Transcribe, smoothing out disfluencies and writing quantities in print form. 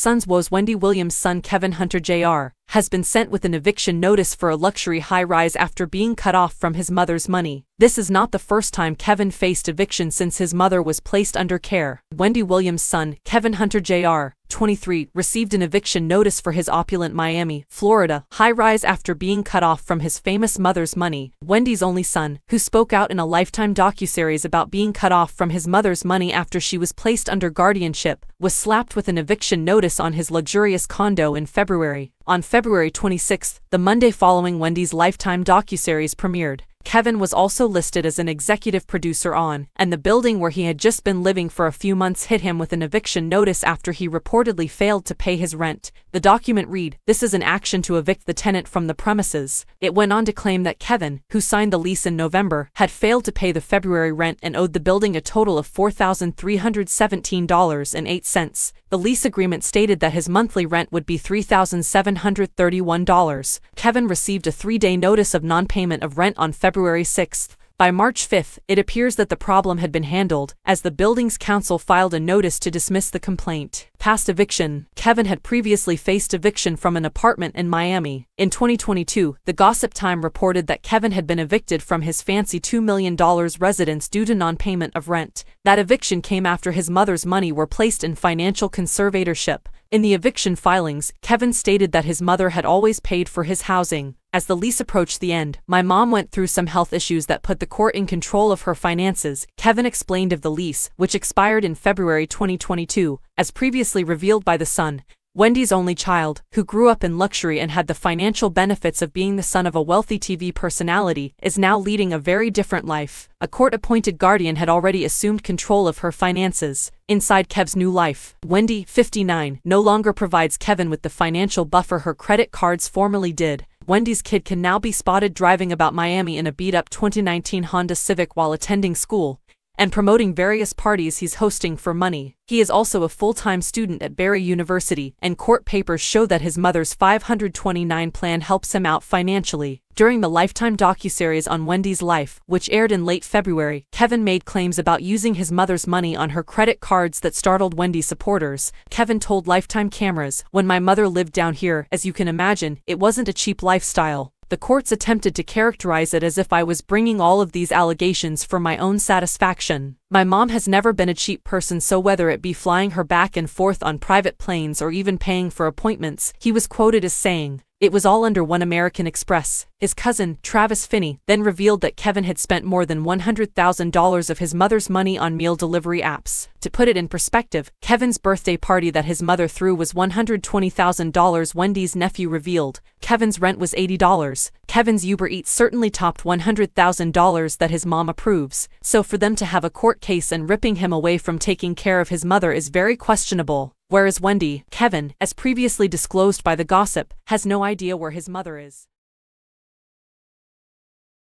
Sun's woes. Wendy Williams' son Kevin Hunter Jr. has been sent with an eviction notice for a luxury high-rise after being cut off from his mother's money. This is not the first time Kevin faced eviction since his mother was placed under care. Wendy Williams' son, Kevin Hunter Jr., 23, received an eviction notice for his opulent Miami, Florida, high-rise after being cut off from his famous mother's money. Wendy's only son, who spoke out in a Lifetime docuseries about being cut off from his mother's money after she was placed under guardianship, was slapped with an eviction notice on his luxurious condo in February. On February 26, the Monday following Wendy's Lifetime docuseries premiered, Kevin was also listed as an executive producer on, and the building where he had just been living for a few months hit him with an eviction notice after he reportedly failed to pay his rent. The document read, "This is an action to evict the tenant from the premises." It went on to claim that Kevin, who signed the lease in November, had failed to pay the February rent and owed the building a total of $4,317.08. The lease agreement stated that his monthly rent would be $3,731. Kevin received a 3-day notice of non-payment of rent on February 6th. By March 5th, it appears that the problem had been handled, as the building's council filed a notice to dismiss the complaint. Past eviction. Kevin had previously faced eviction from an apartment in Miami. In 2022, The Gossip Time reported that Kevin had been evicted from his fancy $2 million residence due to non-payment of rent. That eviction came after his mother's money were placed in financial conservatorship. In the eviction filings, Kevin stated that his mother had always paid for his housing. As the lease approached the end, "My mom went through some health issues that put the court in control of her finances," Kevin explained of the lease, which expired in February 2022, as previously revealed by The Sun. Wendy's only child, who grew up in luxury and had the financial benefits of being the son of a wealthy TV personality, is now leading a very different life. A court-appointed guardian had already assumed control of her finances. Inside Kev's new life, Wendy, 59, no longer provides Kevin with the financial buffer her credit cards formerly did. Wendy's kid can now be spotted driving about Miami in a beat-up 2019 Honda Civic while attending school and promoting various parties he's hosting for money. He is also a full-time student at Barry University, and court papers show that his mother's 529 plan helps him out financially. During the Lifetime docuseries on Wendy's life, which aired in late February, Kevin made claims about using his mother's money on her credit cards that startled Wendy supporters. Kevin told Lifetime cameras, "When my mother lived down here, as you can imagine, it wasn't a cheap lifestyle. The courts attempted to characterize it as if I was bringing all of these allegations for my own satisfaction. My mom has never been a cheap person, so whether it be flying her back and forth on private planes or even paying for appointments," he was quoted as saying. It was all under one American Express. His cousin, Travis Finney, then revealed that Kevin had spent more than $100,000 of his mother's money on meal delivery apps. To put it in perspective, Kevin's birthday party that his mother threw was $120,000, Wendy's nephew revealed. Kevin's rent was $80. Kevin's Uber Eats certainly topped $100,000 that his mom approves. So for them to have a court case and ripping him away from taking care of his mother is very questionable. Whereas Wendy, Kevin, as previously disclosed by The Gossip, has no idea where his mother is.